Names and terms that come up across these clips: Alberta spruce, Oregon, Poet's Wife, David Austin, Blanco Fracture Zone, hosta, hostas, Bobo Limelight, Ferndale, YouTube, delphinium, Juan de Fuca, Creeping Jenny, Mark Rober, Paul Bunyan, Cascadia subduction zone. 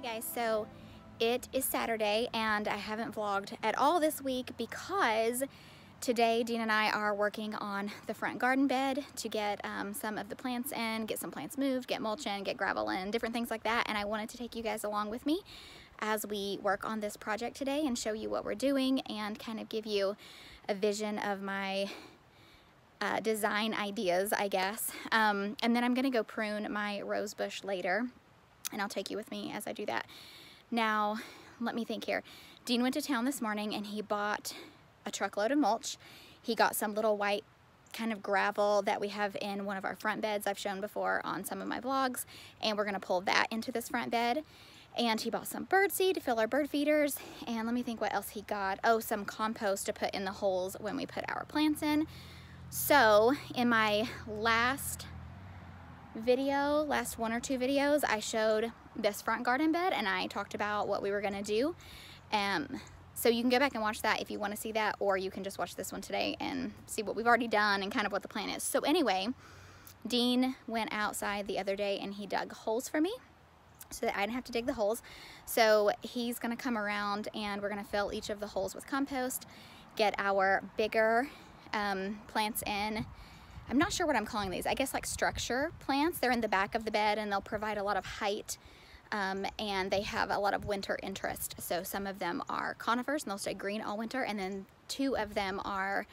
Hey guys, so it is Saturday and I haven't vlogged at all this week because today Dean and I are working on the front garden bed to get some of the plants in, get some plants moved, get mulch in, get gravel in, different things like that, and I wanted to take you guys along with me as we work on this project today and show you what we're doing and kind of give you a vision of my design ideas, I guess. And then I'm gonna go prune my rose bush later, and I'll take you with me as I do that. Now, let me think here. Dean went to town this morning and he bought a truckload of mulch. He got some little white kind of gravel that we have in one of our front beds I've shown before on some of my vlogs, and we're gonna pull that into this front bed. And he bought some bird seed to fill our bird feeders, and let me think what else he got. Oh, some compost to put in the holes when we put our plants in. So in my last video, last one or two videos, I showed this front garden bed and I talked about what we were gonna do. So you can go back and watch that if you wanna see that, or you can just watch this one today and see what we've already done and kind of what the plan is. So anyway, Dean went outside the other day and he dug holes for me so that I didn't have to dig the holes. So he's gonna come around and we're gonna fill each of the holes with compost, get our bigger plants in. I'm not sure what I'm calling these. I guess like structure plants. They're in the back of the bed and they'll provide a lot of height, and they have a lot of winter interest. So some of them are conifers and they'll stay green all winter, and then two of them are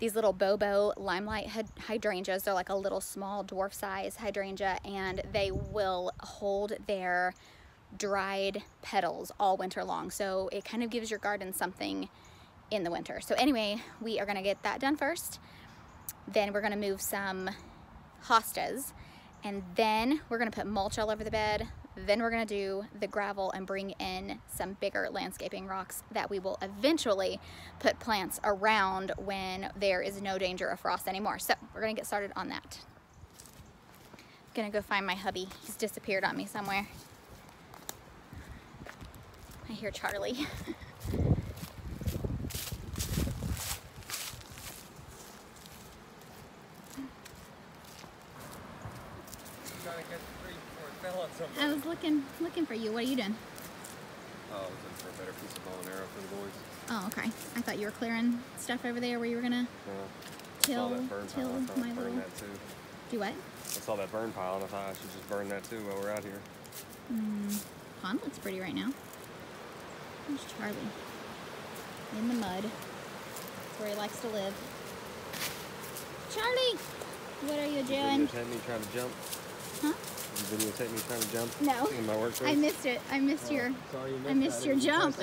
these little Bobo Limelight hydrangeas. They're like a little small dwarf size hydrangea, and they will hold their dried petals all winter long. So it kind of gives your garden something in the winter. So anyway, we are gonna get that done first. Then we're gonna move some hostas, and then we're gonna put mulch all over the bed. Then we're gonna do the gravel and bring in some bigger landscaping rocks that we will eventually put plants around when there is no danger of frost anymore. So we're gonna get started on that. I'm gonna go find my hubby. He's disappeared on me somewhere. I hear Charlie. I was looking for you. What are you doing? Oh, I was looking for a better piece of bow and arrow for the boys. Oh, okay. I thought you were clearing stuff over there where you were gonna till my little. That too. Do what? I saw that burn pile and I thought I should just burn that too while we're out here. Pond looks pretty right now. There's Charlie in the mud. That's where he likes to live. Charlie, what are you doing? You just had me try to jump. Huh? Did you videotape me trying to jump? No. In my workplace? I missed it. I missed your. Sorry, you missed your jump.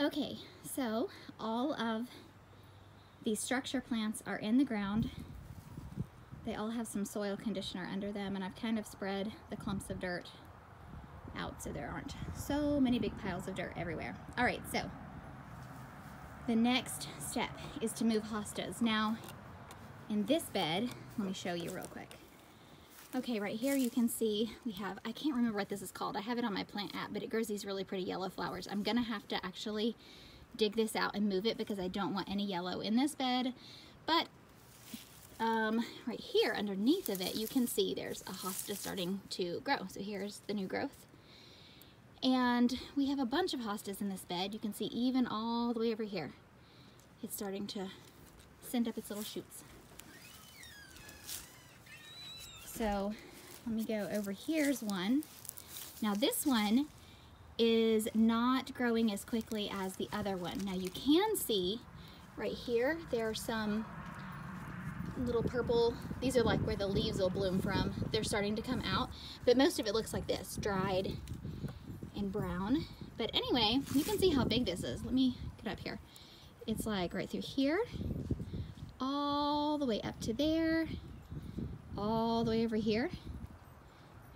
Okay, so all of these structure plants are in the ground. They all have some soil conditioner under them, and I've kind of spread the clumps of dirt out so there aren't so many big piles of dirt everywhere. All right, so the next step is to move hostas. Now, in this bed, let me show you real quick. Okay, right here you can see we have, I can't remember what this is called. I have it on my plant app, but it grows these really pretty yellow flowers. I'm gonna have to actually dig this out and move it because I don't want any yellow in this bed. But right here underneath of it, you can see there's a hosta starting to grow. So here's the new growth. And we have a bunch of hostas in this bed. You can see even all the way over here. It's starting to send up its little shoots. So let me go over, here's one. Now this one is not growing as quickly as the other one. Now you can see right here, there are some little purple, these are like where the leaves will bloom from. They're starting to come out, but most of it looks like this, dried and brown. But anyway, you can see how big this is. Let me get up here. It's like right through here, all the way up to there, all the way over here,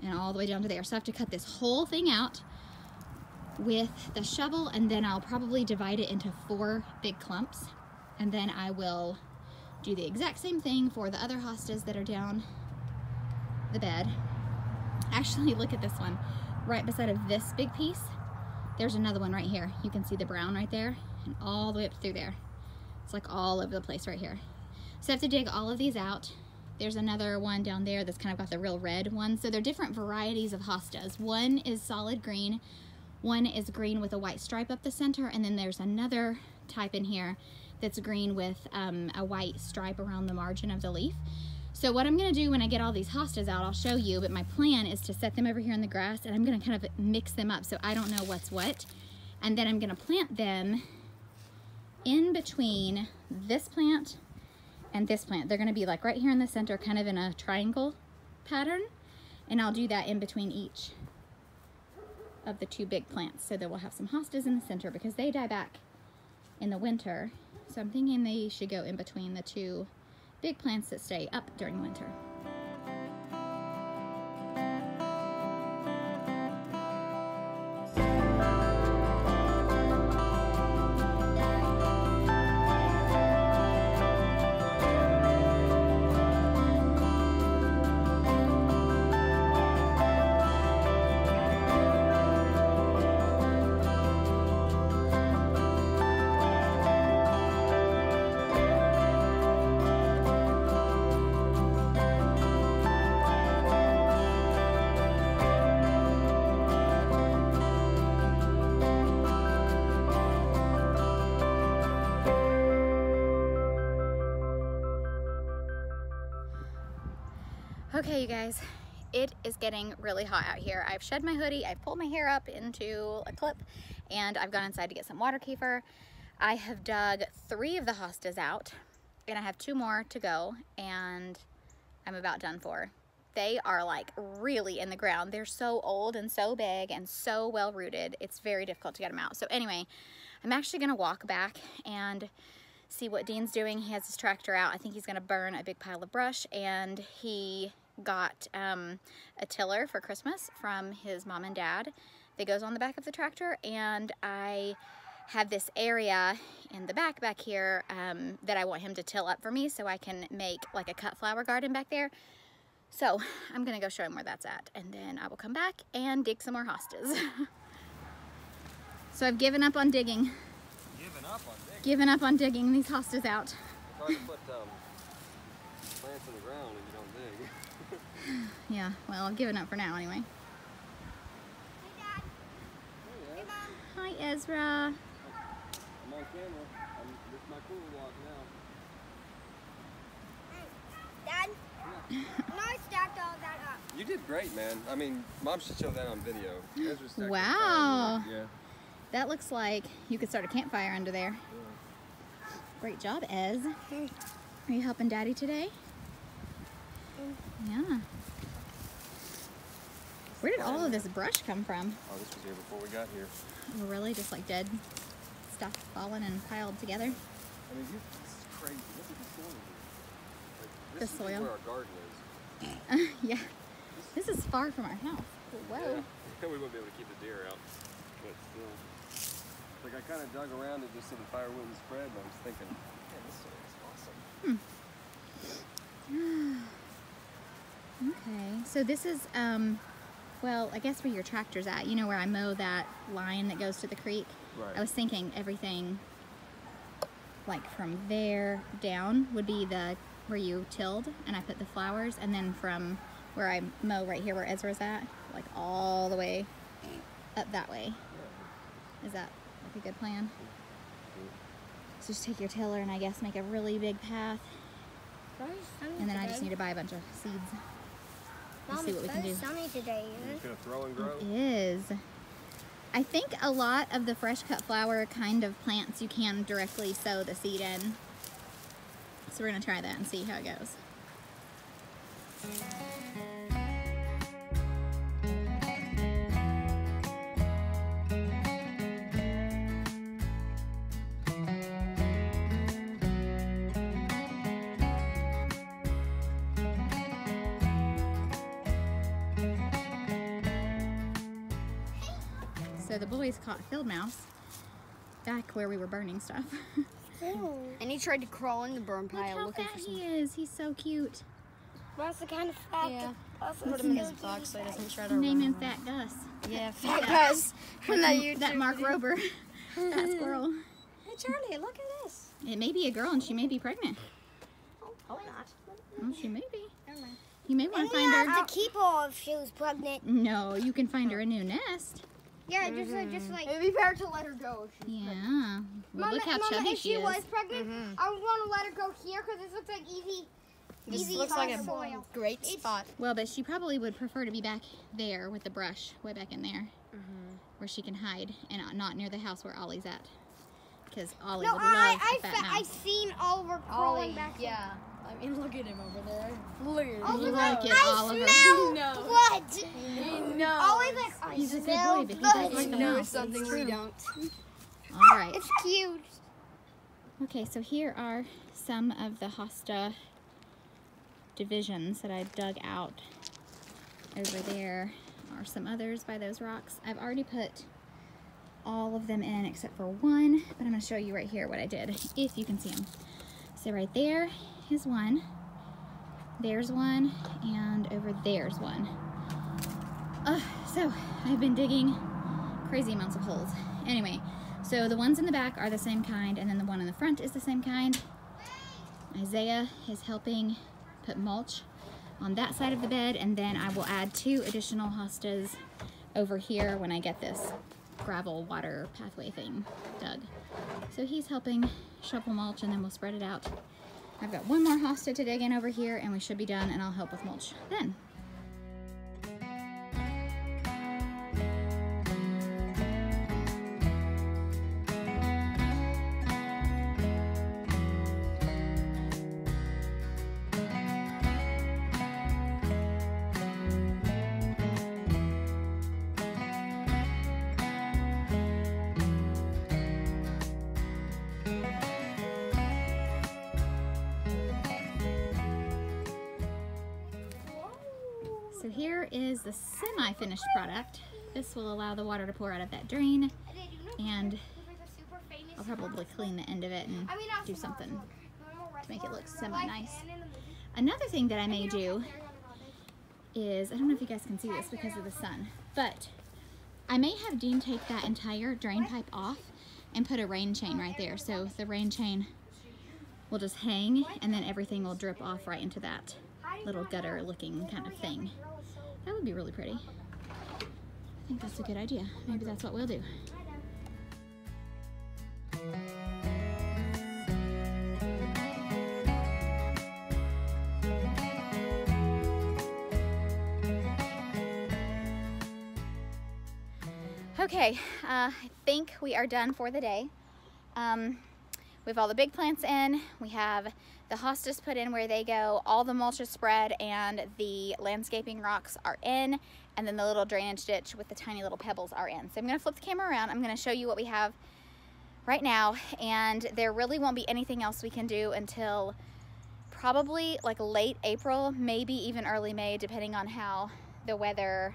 and all the way down to there. So I have to cut this whole thing out with the shovel, and then I'll probably divide it into 4 big clumps, and then I will do the exact same thing for the other hostas that are down the bed. Actually, look at this one. Right beside of this big piece, there's another one right here. You can see the brown right there, and all the way up through there. It's like all over the place right here. So I have to dig all of these out. There's another one down there that's kind of got the real red one. So they're different varieties of hostas. One is solid green, one is green with a white stripe up the center, and then there's another type in here that's green with a white stripe around the margin of the leaf. So what I'm gonna do when I get all these hostas out, I'll show you, but my plan is to set them over here in the grass, and I'm gonna kind of mix them up so I don't know what's what. And then I'm gonna plant them in between this plant and this plant. They're going to be like right here in the center, kind of in a triangle pattern, and I'll do that in between each of the 2 big plants so that we'll have some hostas in the center because they die back in the winter. So I'm thinking they should go in between the 2 big plants that stay up during winter. Okay, you guys, it is getting really hot out here. I've shed my hoodie, I've pulled my hair up into a clip, and I've gone inside to get some water kefir. I have dug 3 of the hostas out, and I have 2 more to go, and I'm about done for. They are like really in the ground. They're so old and so big and so well rooted. It's very difficult to get them out. So anyway, I'm actually gonna walk back and see what Dean's doing. He has his tractor out. I think he's gonna burn a big pile of brush, and he got a tiller for Christmas from his mom and dad that goes on the back of the tractor, and I have this area in the back here that I want him to till up for me so I can make like a cut flower garden back there. So I'm gonna go show him where that's at, and then I will come back and dig some more hostas. So I've given up on digging. Giving up on digging these hostas out. It's hard to put plants in the ground if you don't dig. Yeah, well, I've given up for now anyway. Hey, Dad. Hey, Mom. Hi, Ezra. I'm on camera. This is my cool walk now. Dad? Yeah. I stacked all that up. You did great, man. I mean, Mom should show that on video. Ezra stacked. Wow. Yeah. That looks like you could start a campfire under there. Yeah. Great job, Ez. Are you helping Daddy today? Yeah. Where did all of this brush come from? Oh, this was here before we got here. Really? Just like dead stuff fallen and piled together? I mean, this is crazy. Look at the soil here. Like, this is where our garden is. Yeah. This is far from our house. Whoa. Yeah. We won't be able to keep the deer out. But still, like I kind of dug around it just so the fire wouldn't spread, but I was thinking, man, this soil is awesome. Okay, so this is, well, I guess where your tractor's at. You know where I mow that line that goes to the creek? Right. I was thinking everything, like from there down would be the, where you tilled and I put the flowers, and then from where I mow right here where Ezra's at, like all the way up that way. Is that like a good plan? So just take your tiller and I guess make a really big path. Right. And then I just need to buy a bunch of seeds. Mom, see what we can do. Sunny today, isn't it? It's gonna throw and grow. It is. I think a lot of the fresh cut flower kind of plants you can directly sow the seed in. So we're gonna try that and see how it goes. So the boys caught field mouse back where we were burning stuff. Cool. And he tried to crawl in the burn pile. Look how fat he is. He's so cute. That's the kind of fat. Yeah. Put him in his box so he doesn't try to run. Name him Fat Gus. Yeah, Fat Gus. From that YouTube. That Mark Rober. Fat squirrel. Hey Charlie, look at this. It may be a girl and she may be pregnant. Oh, probably not. Well, she may be. Never mind. You may want to find her. To keep her if she was pregnant. No, you can find her a new nest. Yeah, just like... It'd be better to let her go if she's pregnant. Yeah. Well, look how chubby she is. If she was pregnant, I would want to let her go here because this looks like easy. This looks like a great spot. Well, but she probably would prefer to be back there with the brush, way back in there, where she can hide and not near the house where Ollie's at, because Ollie would love the fat mouse. I've seen Oliver crawling back. Yeah. I mean, look at him over there. Look at him. Oliver, I smell blood. No. Oliver, he's a good boy, but he doesn't like the mouse. Something we don't. All right. It's cute. Okay, so here are some of the hosta divisions that I dug out. Over there are some others by those rocks. I've already put all of them in except for one, but I'm going to show you right here what I did, if you can see them. So right there is one, there's one, and over there's one. So I've been digging crazy amounts of holes. Anyway, so the ones in the back are the same kind, and then the one in the front is the same kind. Isaiah is helping put mulch on that side of the bed, and then I will add 2 additional hostas over here when I get this gravel water pathway thing dug. So he's helping shovel mulch, and then we'll spread it out. I've got one more hosta to dig in over here, and we should be done, and I'll help with mulch then. So here is the semi-finished product. This will allow the water to pour out of that drain, and I'll probably clean the end of it and do something to make it look semi-nice. Another thing that I may do is, I don't know if you guys can see this because of the sun, but I may have Dean take that entire drain pipe off and put a rain chain right there. So the rain chain will just hang, and then everything will drip off right into that little gutter looking kind of thing. That would be really pretty. I think that's a good idea. Maybe that's what we'll do. Okay, I think we are done for the day. We have all the big plants in, we have the hostas put in where they go, all the mulch is spread, and the landscaping rocks are in, and then the little drainage ditch with the tiny little pebbles are in. So I'm gonna flip the camera around, I'm gonna show you what we have right now, and there really won't be anything else we can do until probably like late April, maybe even early May, depending on how the weather,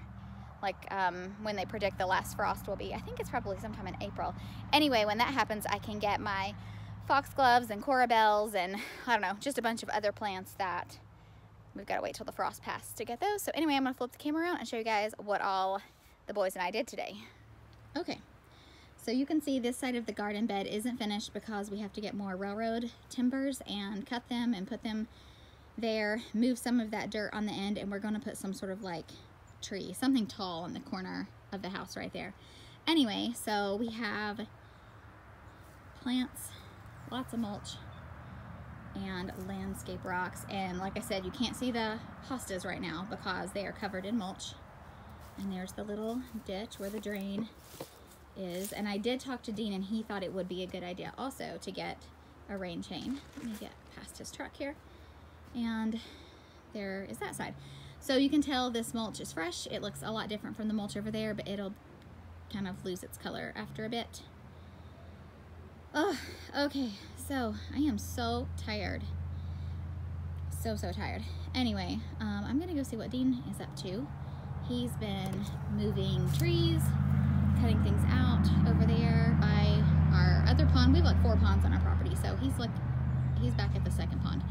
like when they predict the last frost will be. I think it's probably sometime in April. Anyway, when that happens, I can get my foxgloves and corabels and, I don't know, just a bunch of other plants that We've got to wait till the frost passed to get those. So anyway, I'm going to flip the camera around and show you guys what all the boys and I did today. Okay, so you can see this side of the garden bed isn't finished because we have to get more railroad timbers and cut them and put them there, move some of that dirt on the end, and we're going to put some sort of like tree, something tall on the corner of the house right there. Anyway, so we have plants, lots of mulch, and landscape rocks. And like I said, you can't see the hostas right now because they are covered in mulch. And there's the little ditch where the drain is. And I did talk to Dean, and he thought it would be a good idea also to get a rain chain. Let me get past his truck here. And there is that side. So you can tell this mulch is fresh. It looks a lot different from the mulch over there, but it'll kind of lose its color after a bit. Oh, okay, so I am so tired. So tired. Anyway, I'm gonna go see what Dean is up to. He's been moving trees, cutting things out over there by our other pond. We have like 4 ponds on our property, so he's like, he's back at the second pond.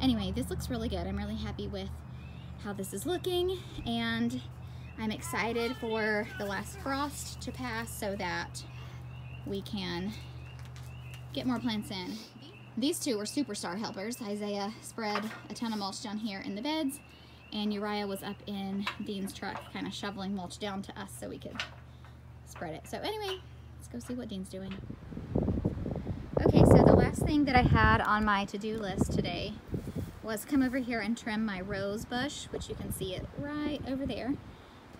Anyway, this looks really good. I'm really happy with how this is looking, and I'm excited for the last frost to pass so that we can get more plants in. These two were superstar helpers. Isaiah spread a ton of mulch down here in the beds, and Uriah was up in Dean's truck kind of shoveling mulch down to us so we could spread it. So anyway, let's go see what Dean's doing. Okay, so the last thing that I had on my to-do list today was come over here and trim my rose bush, which you can see it right over there,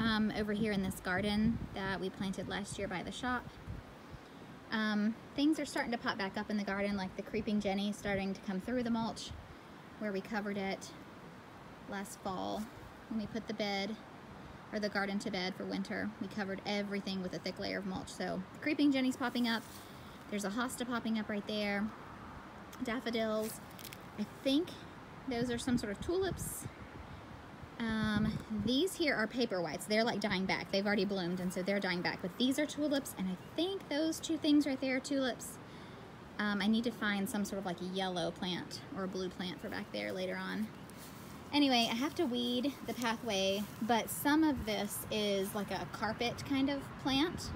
over here in this garden that we planted last year by the shop. Things are starting to pop back up in the garden, like the Creeping Jenny starting to come through the mulch where we covered it last fall when we put the bed or the garden to bed for winter. We covered everything with a thick layer of mulch. So the Creeping Jenny's popping up. There's a hosta popping up right there. Daffodils. I think those are some sort of tulips. These here are paper whites. They're like dying back. They've already bloomed, and so they're dying back. But these are tulips, and I think those two things right there are tulips. I need to find some sort of like a yellow plant or a blue plant for back there later on. Anyway, I have to weed the pathway, but some of this is like a carpet kind of plant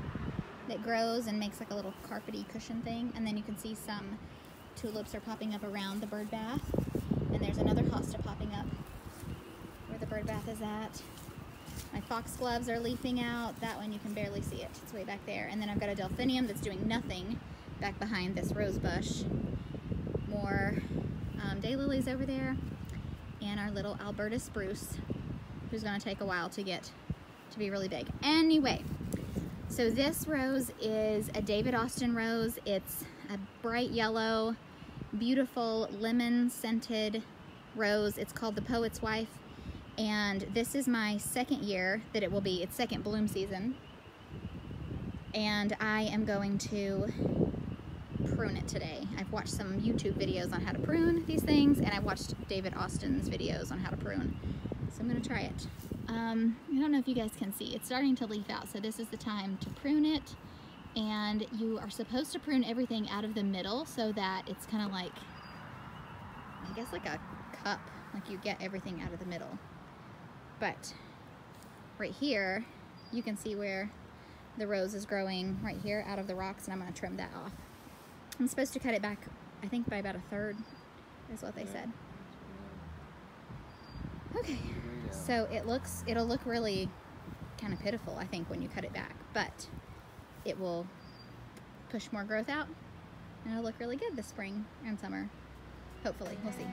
that grows and makes like a little carpety cushion thing. And then you can see some tulips are popping up around the bird bath. And there's another hosta popping up where the bird bath is at. My foxgloves are leafing out. That one you can barely see it. It's way back there. And then I've got a delphinium that's doing nothing back behind this rose bush. More daylilies over there. And our little Alberta spruce, who's gonna take a while to get to be really big. Anyway, so this rose is a David Austin rose. It's a bright yellow, beautiful lemon-scented rose. It's called the Poet's Wife. And this is my second year that it will be its second bloom season. And I am going to prune it today. I've watched some YouTube videos on how to prune these things, and I watched David Austin's videos on how to prune. So I'm gonna try it. I don't know if you guys can see, it's starting to leaf out. So this is the time to prune it. And you are supposed to prune everything out of the middle so that it's kind of like, I guess like a cup, like you get everything out of the middle. But right here, you can see where the rose is growing right here out of the rocks, and I'm gonna trim that off. I'm supposed to cut it back, I think, by about 1/3, is what they said. Okay, so it looks, it'll look really kind of pitiful, I think, when you cut it back, but it will push more growth out, and it'll look really good this spring and summer. Hopefully, we'll see.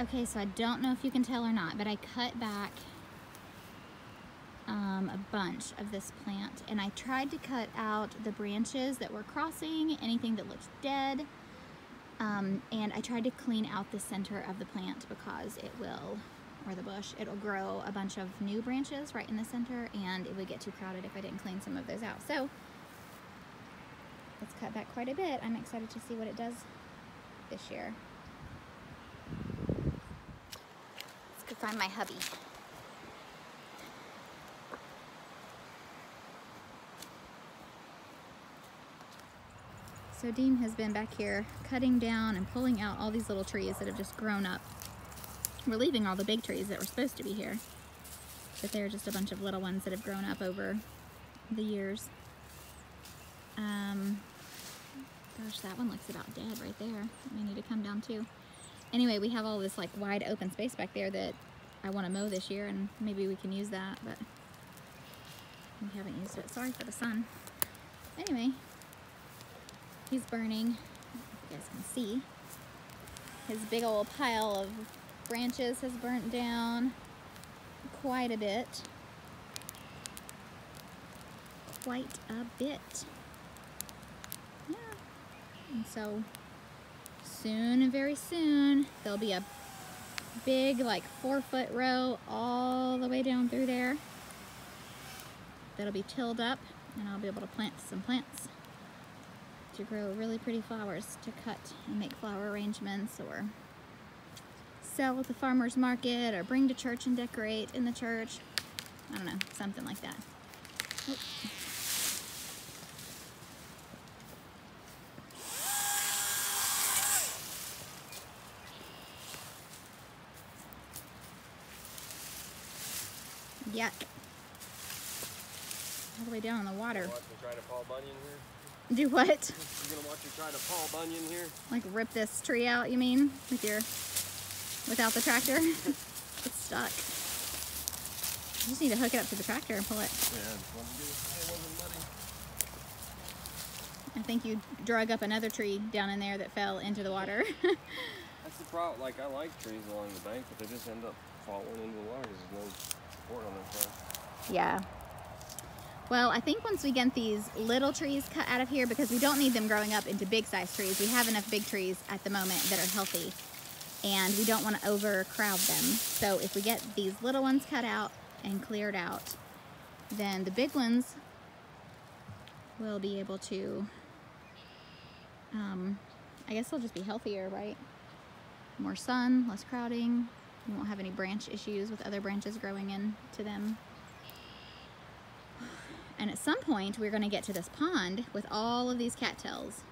Okay, so I don't know if you can tell or not, but I cut back a bunch of this plant, and I tried to cut out the branches that were crossing, anything that looked dead, and I tried to clean out the center of the plant because it will, or the bush, it'll grow a bunch of new branches right in the center, and it would get too crowded if I didn't clean some of those out. So it's cut back quite a bit. I'm excited to see what it does this year. Let's go find my hubby. So Dean has been back here cutting down and pulling out all these little trees that have just grown up. We're leaving all the big trees that were supposed to be here, but they're just a bunch of little ones that have grown up over the years. Gosh, that one looks about dead right there. We need to come down too. Anyway, we have all this like wide open space back there that I want to mow this year, and maybe we can use that, but we haven't used it. Sorry for the sun. Anyway, he's burning, if you guys can see, his big old pile of branches has burnt down quite a bit. Yeah. And so soon, very soon, there'll be a big like 4-foot row all the way down through there. That'll be tilled up, and I'll be able to plant some plants to grow really pretty flowers to cut and make flower arrangements or sell at the farmer's market or bring to church and decorate in the church. I don't know, something like that. Oops. Yuck. All the way down in the water. Watch me try to Paul Bunyan here? Do what? You're gonna watch me try to Paul Bunyan here? Like rip this tree out, you mean? With your, without the tractor? It's stuck. You just need to hook it up to the tractor and pull it. Yeah, it wasn't muddy. I think you drug up another tree down in there that fell into the water. That's the problem. Like, I like trees along the bank, but they just end up falling into the water because there's no support on their side. Yeah. Well, I think once we get these little trees cut out of here, because we don't need them growing up into big-sized trees. We have enough big trees at the moment that are healthy, and we don't want to overcrowd them. So if we get these little ones cut out and cleared out, then the big ones will be able to, I guess they'll just be healthier, right? More sun, less crowding. You won't have any branch issues with other branches growing into them. And at some point, we're gonna get to this pond with all of these cattails,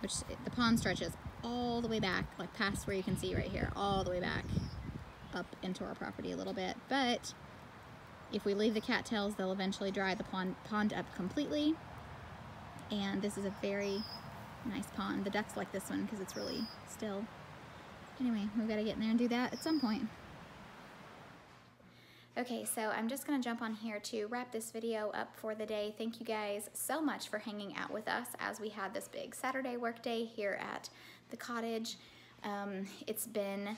which the pond stretches all the way back, like past where you can see right here, all the way back up into our property a little bit. But if we leave the cattails, they'll eventually dry the pond up completely. And this is a very nice pond. The ducks like this one because it's really still. Anyway, we've got to get in there and do that at some point. Okay, so I'm just gonna jump on here to wrap this video up for the day. Thank you guys so much for hanging out with us as we had this big Saturday work day here at the cottage. It's been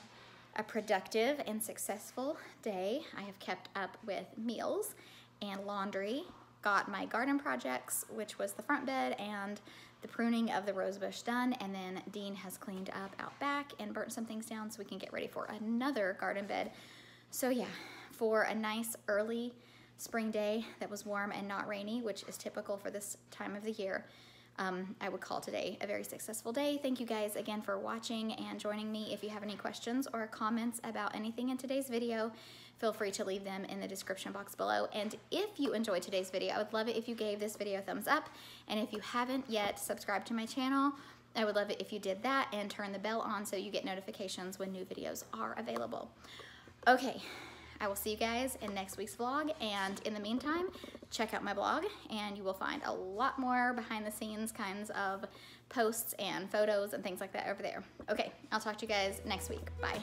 a productive and successful day. I have kept up with meals and laundry, got my garden projects, which was the front bed and the pruning of the rose bush done, and then Dean has cleaned up out back and burnt some things down so we can get ready for another garden bed. So yeah, for a nice early spring day that was warm and not rainy, which is typical for this time of the year, I would call today a very successful day. Thank you guys again for watching and joining me. If you have any questions or comments about anything in today's video, feel free to leave them in the description box below. And if you enjoyed today's video, I would love it if you gave this video a thumbs up. And if you haven't yet subscribed to my channel, I would love it if you did that and turn the bell on so you get notifications when new videos are available. Okay, I will see you guys in next week's vlog, and in the meantime, check out my blog and you will find a lot more behind the scenes kinds of posts and photos and things like that over there. Okay, I'll talk to you guys next week. Bye.